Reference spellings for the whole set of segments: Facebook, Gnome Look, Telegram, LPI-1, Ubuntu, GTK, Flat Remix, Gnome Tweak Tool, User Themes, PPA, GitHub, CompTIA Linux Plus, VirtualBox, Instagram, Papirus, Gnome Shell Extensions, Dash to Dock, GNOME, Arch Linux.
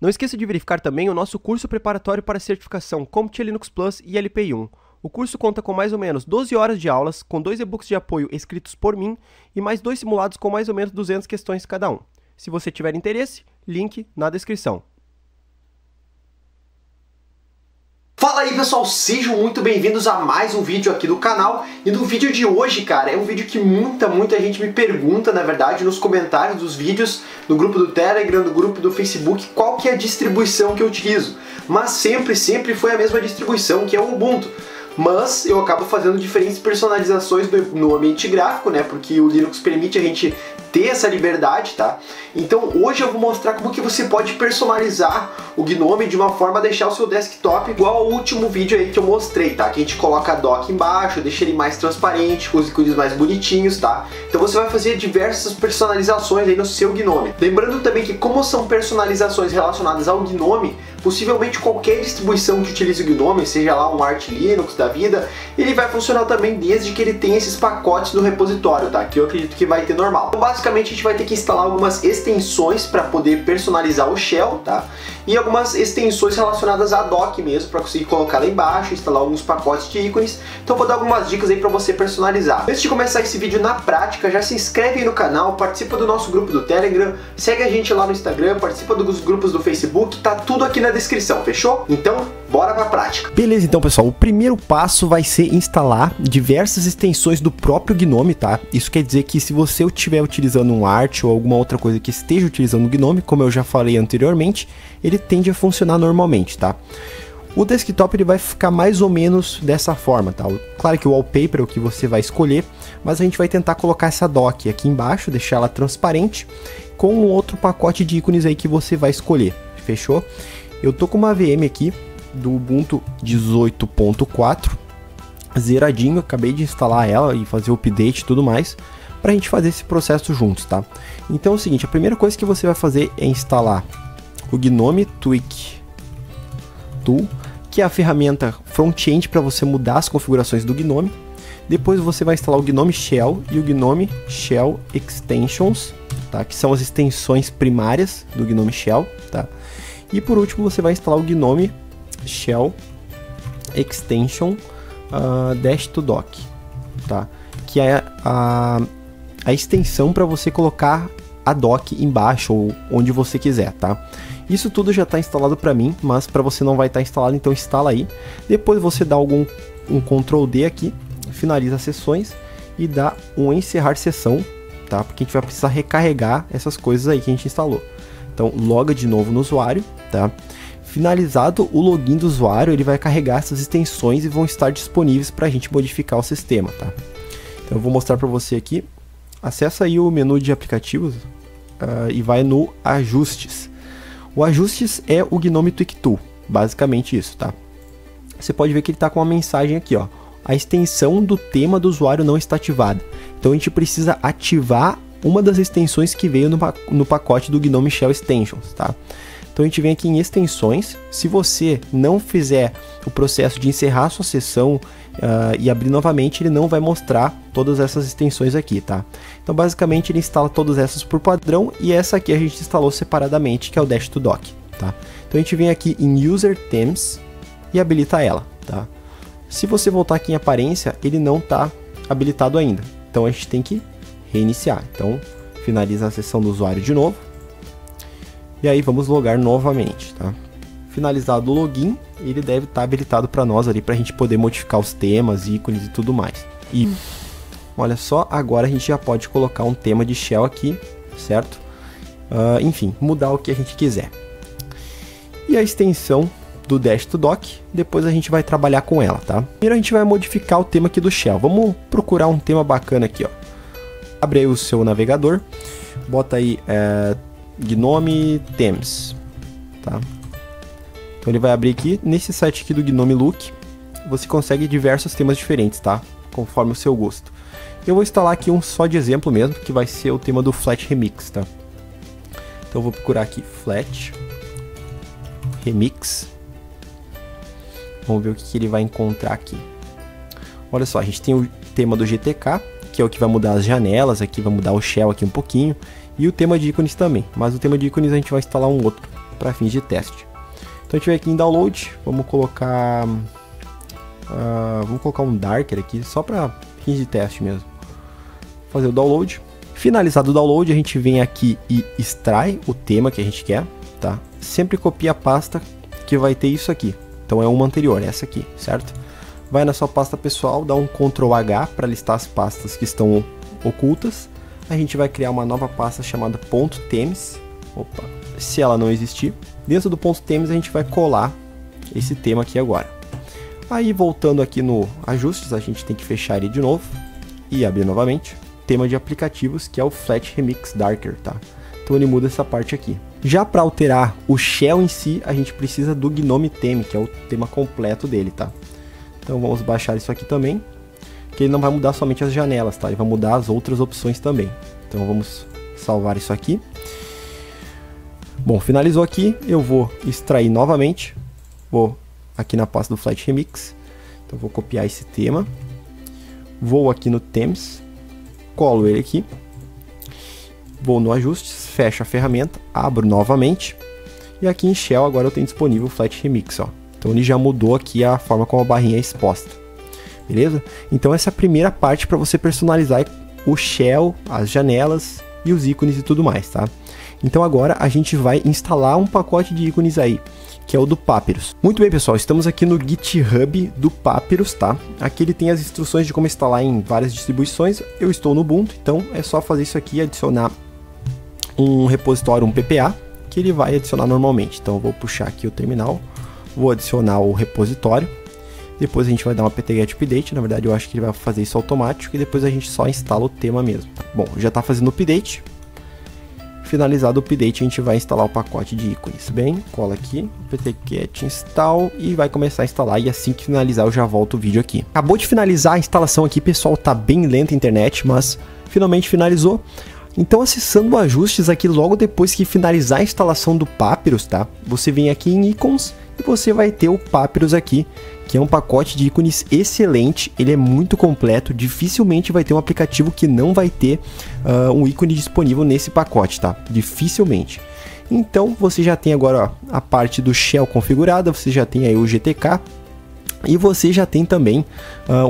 Não esqueça de verificar também o nosso curso preparatório para certificação CompTIA Linux Plus e LPI-1. O curso conta com mais ou menos 12 horas de aulas, com 2 e-books de apoio escritos por mim e mais 2 simulados com mais ou menos 200 questões cada um. Se você tiver interesse, link na descrição. Fala aí pessoal, sejam muito bem-vindos a mais um vídeo aqui do canal. E no vídeo de hoje, cara, é um vídeo que muita gente me pergunta, na verdade, nos comentários dos vídeos, no grupo do Telegram, no grupo do Facebook, qual que é a distribuição que eu utilizo. Mas sempre foi a mesma distribuição, que é o Ubuntu. Mas eu acabo fazendo diferentes personalizações no ambiente gráfico, né, porque o Linux permite a gente ter essa liberdade, tá? Então hoje eu vou mostrar como que você pode personalizar o Gnome de uma forma a deixar o seu desktop igual ao último vídeo aí que eu mostrei, tá? Que a gente coloca a dock embaixo, deixa ele mais transparente, com os ícones mais bonitinhos, tá? Então você vai fazer diversas personalizações aí no seu Gnome. Lembrando também que como são personalizações relacionadas ao Gnome, possivelmente qualquer distribuição que utilize o Gnome, seja lá um Arch Linux da vida, ele vai funcionar também desde que ele tenha esses pacotes do repositório, tá? Que eu acredito que vai ter normal. Então, basicamente a gente vai ter que instalar algumas extensões para poder personalizar o shell, tá? E algumas extensões relacionadas à dock mesmo, para conseguir colocar lá embaixo, instalar alguns pacotes de ícones. Então vou dar algumas dicas aí para você personalizar. Antes de começar esse vídeo na prática, já se inscreve aí no canal, participa do nosso grupo do Telegram, segue a gente lá no Instagram, participa dos grupos do Facebook, tá tudo aqui na descrição, fechou? Então, bora pra prática. Beleza, então pessoal, o primeiro passo vai ser instalar diversas extensões do próprio Gnome, tá? Isso quer dizer que se você estiver utilizando um Arch ou alguma outra coisa que esteja utilizando o Gnome, como eu já falei anteriormente, ele tende a funcionar normalmente, tá? O desktop ele vai ficar mais ou menos dessa forma, tá? Claro que o wallpaper é o que você vai escolher, mas a gente vai tentar colocar essa dock aqui embaixo, deixar ela transparente, com um outro pacote de ícones aí que você vai escolher, fechou? Eu tô com uma VM aqui do Ubuntu 18.4, zeradinho, acabei de instalar ela e fazer o update e tudo mais, pra gente fazer esse processo juntos, tá? Então é o seguinte, a primeira coisa que você vai fazer é instalar o Gnome Tweak Tool, que é a ferramenta front-end para você mudar as configurações do Gnome. Depois você vai instalar o Gnome Shell e o Gnome Shell Extensions, tá? Que são as extensões primárias do Gnome Shell, tá? E por último você vai instalar o Gnome Shell Extension Dash to Dock, tá? Que é a extensão para você colocar a dock embaixo ou onde você quiser, tá? Isso tudo já está instalado para mim, mas para você não vai estar instalado, então instala aí. Depois você dá um Ctrl D aqui, finaliza as sessões e dá um encerrar sessão, tá? Porque a gente vai precisar recarregar essas coisas aí que a gente instalou. Então loga de novo no usuário, tá? Finalizado o login do usuário, ele vai carregar essas extensões e vão estar disponíveis para a gente modificar o sistema, tá? Então eu vou mostrar para você aqui. Acessa aí o menu de aplicativos e vai no ajustes. O ajustes é o Gnome Tweak Tool, basicamente isso, tá? Você pode ver que ele está com uma mensagem aqui, ó. A extensão do tema do usuário não está ativada. Então a gente precisa ativar uma das extensões que veio no pacote do Gnome Shell Extensions, tá? Então a gente vem aqui em extensões. Se você não fizer o processo de encerrar sua sessão e abrir novamente, ele não vai mostrar todas essas extensões aqui, tá? Então basicamente ele instala todas essas por padrão e essa aqui a gente instalou separadamente, que é o Dash to Dock, tá? Então a gente vem aqui em User Themes e habilita ela, tá? Se você voltar aqui em aparência, ele não está habilitado ainda, então a gente tem que reiniciar. Então finaliza a sessão do usuário de novo. E aí vamos logar novamente, tá? Finalizado o login, ele deve estar habilitado para nós ali, para a gente poder modificar os temas, ícones e tudo mais. E olha só, agora a gente já pode colocar um tema de shell aqui, certo? Enfim, mudar o que a gente quiser. E a extensão do Dash to Dock, depois a gente vai trabalhar com ela, tá? Primeiro a gente vai modificar o tema aqui do shell. Vamos procurar um tema bacana aqui, ó. Abre aí o seu navegador, bota aí... Gnome Themes, tá? Então ele vai abrir aqui, nesse site aqui do Gnome Look, você consegue diversos temas diferentes, tá? Conforme o seu gosto. Eu vou instalar aqui um só de exemplo mesmo, que vai ser o tema do Flat Remix, tá? Então eu vou procurar aqui Flat Remix. Vamos ver o que ele vai encontrar aqui. Olha só, a gente tem o tema do GTK, que é o que vai mudar as janelas aqui, vai mudar o shell aqui um pouquinho. e o tema de ícones também, mas o tema de ícones a gente vai instalar um outro para fins de teste. Então a gente vai aqui em download, vamos colocar um darker aqui só para fins de teste mesmo. Fazer o download. Finalizado o download, a gente vem aqui e extrai o tema que a gente quer, tá? Sempre copia a pasta que vai ter isso aqui. Então é uma anterior, essa aqui, certo? Vai na sua pasta pessoal, dá um Ctrl+H para listar as pastas que estão ocultas. A gente vai criar uma nova pasta chamada .temes. Opa, se ela não existir. Dentro do .temes a gente vai colar esse tema aqui agora. Aí voltando aqui no ajustes, a gente tem que fechar ele de novo e abrir novamente. Tema de aplicativos, que é o Flat Remix Darker, tá? Então ele muda essa parte aqui. Já para alterar o shell em si, a gente precisa do Gnome Theme, que é o tema completo dele, tá? Então vamos baixar isso aqui também, que ele não vai mudar somente as janelas, tá? Ele vai mudar as outras opções também. Então vamos salvar isso aqui. Bom, finalizou aqui, eu vou extrair novamente, vou aqui na pasta do Flat Remix, então vou copiar esse tema, vou aqui no Themes, colo ele aqui, vou no ajustes, fecho a ferramenta, abro novamente, e aqui em Shell agora eu tenho disponível o Flat Remix, ó. Então ele já mudou aqui a forma como a barrinha é exposta, beleza? Então essa é a primeira parte para você personalizar o Shell, as janelas e os ícones e tudo mais, tá? Então agora a gente vai instalar um pacote de ícones aí, que é o do Papirus. Muito bem, pessoal, estamos aqui no GitHub do Papirus, tá? Aqui ele tem as instruções de como instalar em várias distribuições. Eu estou no Ubuntu, então é só fazer isso aqui e adicionar um repositório, um PPA, que ele vai adicionar normalmente. Então eu vou puxar aqui o terminal, vou adicionar o repositório, depois a gente vai dar uma pt-get-update, na verdade eu acho que ele vai fazer isso automático, e depois a gente só instala o tema mesmo. Bom, já está fazendo o update. Finalizado o update, a gente vai instalar o pacote de ícones. Bem, cola aqui, pt-get install e vai começar a instalar, e assim que finalizar eu já volto o vídeo aqui. Acabou de finalizar a instalação aqui, pessoal, tá bem lenta a internet, mas finalmente finalizou. Então acessando ajustes aqui logo depois que finalizar a instalação do Papirus, tá? Você vem aqui em ícones e você vai ter o Papirus aqui, que é um pacote de ícones excelente, ele é muito completo, dificilmente vai ter um aplicativo que não vai ter um ícone disponível nesse pacote, tá? Dificilmente. Então você já tem agora, ó, a parte do Shell configurada, você já tem aí o GTK, e você já tem também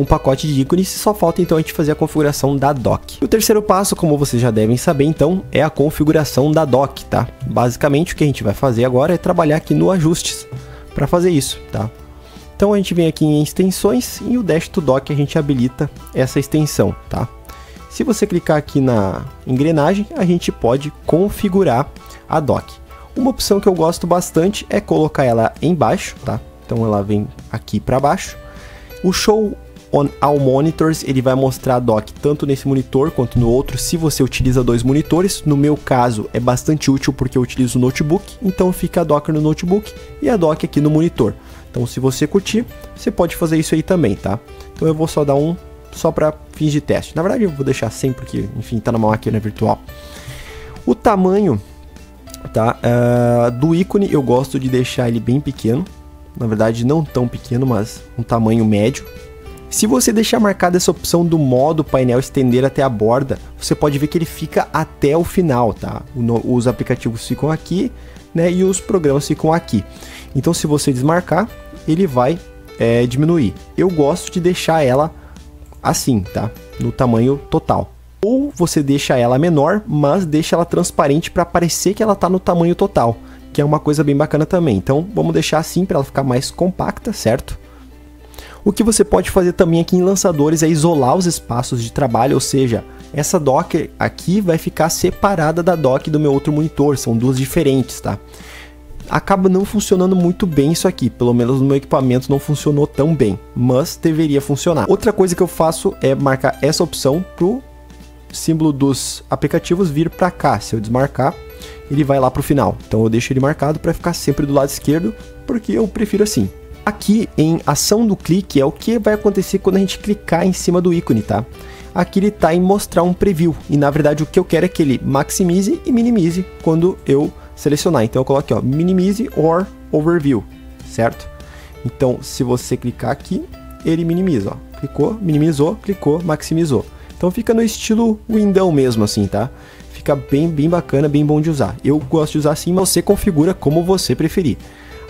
um pacote de ícones, só falta então a gente fazer a configuração da dock. E o terceiro passo, como vocês já devem saber então, é a configuração da dock, tá? Basicamente o que a gente vai fazer agora é trabalhar aqui no ajustes para fazer isso, tá? Então a gente vem aqui em extensões e o Dash to Dock a gente habilita essa extensão, tá? Se você clicar aqui na engrenagem, a gente pode configurar a dock. Uma opção que eu gosto bastante é colocar ela embaixo, tá? Então ela vem aqui para baixo. O Show on All Monitors, ele vai mostrar a dock tanto nesse monitor quanto no outro, se você utiliza dois monitores. No meu caso é bastante útil porque eu utilizo o notebook, então fica a dock no notebook e a dock aqui no monitor. Então se você curtir, você pode fazer isso aí também, tá? Então eu vou só dar um, só para fins de teste. Na verdade eu vou deixar sem, porque enfim, tá numa máquina virtual. O tamanho, tá, do ícone eu gosto de deixar ele bem pequeno. Na verdade não tão pequeno, mas um tamanho médio. Se você deixar marcada essa opção do modo painel estender até a borda, você pode ver que ele fica até o final, tá? Os aplicativos ficam aqui, né? E os programas ficam aqui. Então se você desmarcar, ele vai diminuir. Eu gosto de deixar ela assim, tá? No tamanho total. Ou você deixa ela menor, mas deixa ela transparente para parecer que ela tá no tamanho total, que é uma coisa bem bacana também. Então vamos deixar assim para ela ficar mais compacta, certo? O que você pode fazer também aqui em lançadores é isolar os espaços de trabalho, ou seja, essa dock aqui vai ficar separada da dock do meu outro monitor, são duas diferentes, tá? Acaba não funcionando muito bem isso aqui, pelo menos no meu equipamento não funcionou tão bem, mas deveria funcionar. Outra coisa que eu faço é marcar essa opção pro símbolo dos aplicativos vir para cá. Se eu desmarcar, ele vai lá para o final, então eu deixo ele marcado para ficar sempre do lado esquerdo, porque eu prefiro assim. Aqui em ação do clique é o que vai acontecer quando a gente clicar em cima do ícone, tá? Aqui ele está em mostrar um preview, e na verdade o que eu quero é que ele maximize e minimize quando eu selecionar. Então eu coloco aqui, ó, minimize or overview, certo? Então se você clicar aqui, ele minimiza, ó, clicou, minimizou, clicou, maximizou. Então fica no estilo Windows mesmo assim, tá? fica bem bacana, bem bom de usar. Eu gosto de usar assim, mas você configura como você preferir.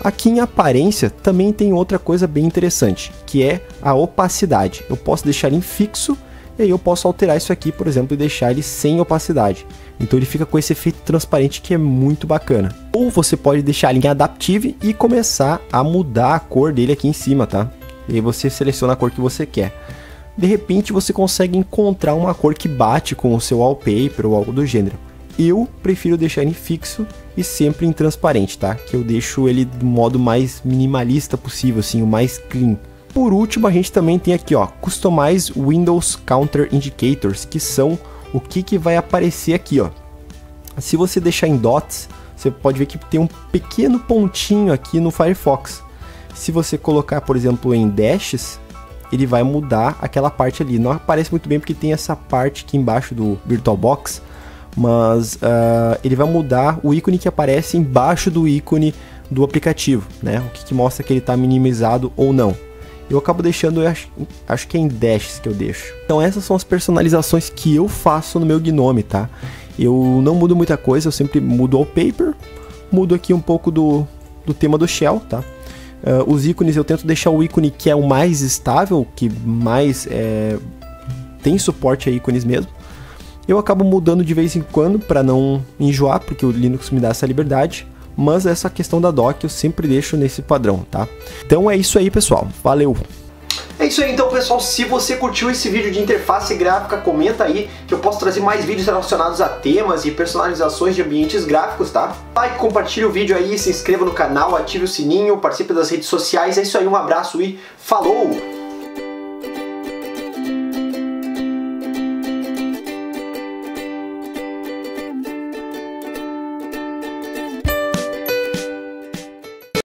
Aqui em aparência também tem outra coisa bem interessante, que é a opacidade. Eu posso deixar em fixo e aí eu posso alterar isso aqui, por exemplo, e deixar ele sem opacidade. Então ele fica com esse efeito transparente que é muito bacana. Ou você pode deixar ele em adaptive e começar a mudar a cor dele aqui em cima, tá? E aí você seleciona a cor que você quer. De repente você consegue encontrar uma cor que bate com o seu wallpaper ou algo do gênero. Eu prefiro deixar em fixo e sempre em transparente, tá? Que eu deixo ele do modo mais minimalista possível, assim, o mais clean. Por último, a gente também tem aqui, ó, Customize Windows Counter Indicators, que são o que vai aparecer aqui, ó. Se você deixar em dots, você pode ver que tem um pequeno pontinho aqui no Firefox. Se você colocar, por exemplo, em dashes, ele vai mudar aquela parte ali. Não aparece muito bem porque tem essa parte aqui embaixo do VirtualBox, mas ele vai mudar o ícone que aparece embaixo do ícone do aplicativo, né? O que mostra que ele está minimizado ou não. Eu acabo deixando, acho que é em dashes que eu deixo. Então essas são as personalizações que eu faço no meu Gnome, tá? Eu não mudo muita coisa, eu sempre mudo o wallpaper, mudo aqui um pouco do tema do Shell, tá? Os ícones, eu tento deixar o ícone que é o mais estável, que mais tem suporte a ícones mesmo. Eu acabo mudando de vez em quando para não enjoar, porque o Linux me dá essa liberdade. Mas essa questão da dock eu sempre deixo nesse padrão, tá? Então é isso aí, pessoal. Valeu! É isso aí, então, pessoal. Se você curtiu esse vídeo de interface gráfica, comenta aí que eu posso trazer mais vídeos relacionados a temas e personalizações de ambientes gráficos, tá? Like, compartilhe o vídeo aí, se inscreva no canal, ative o sininho, participe das redes sociais. É isso aí, um abraço e falou!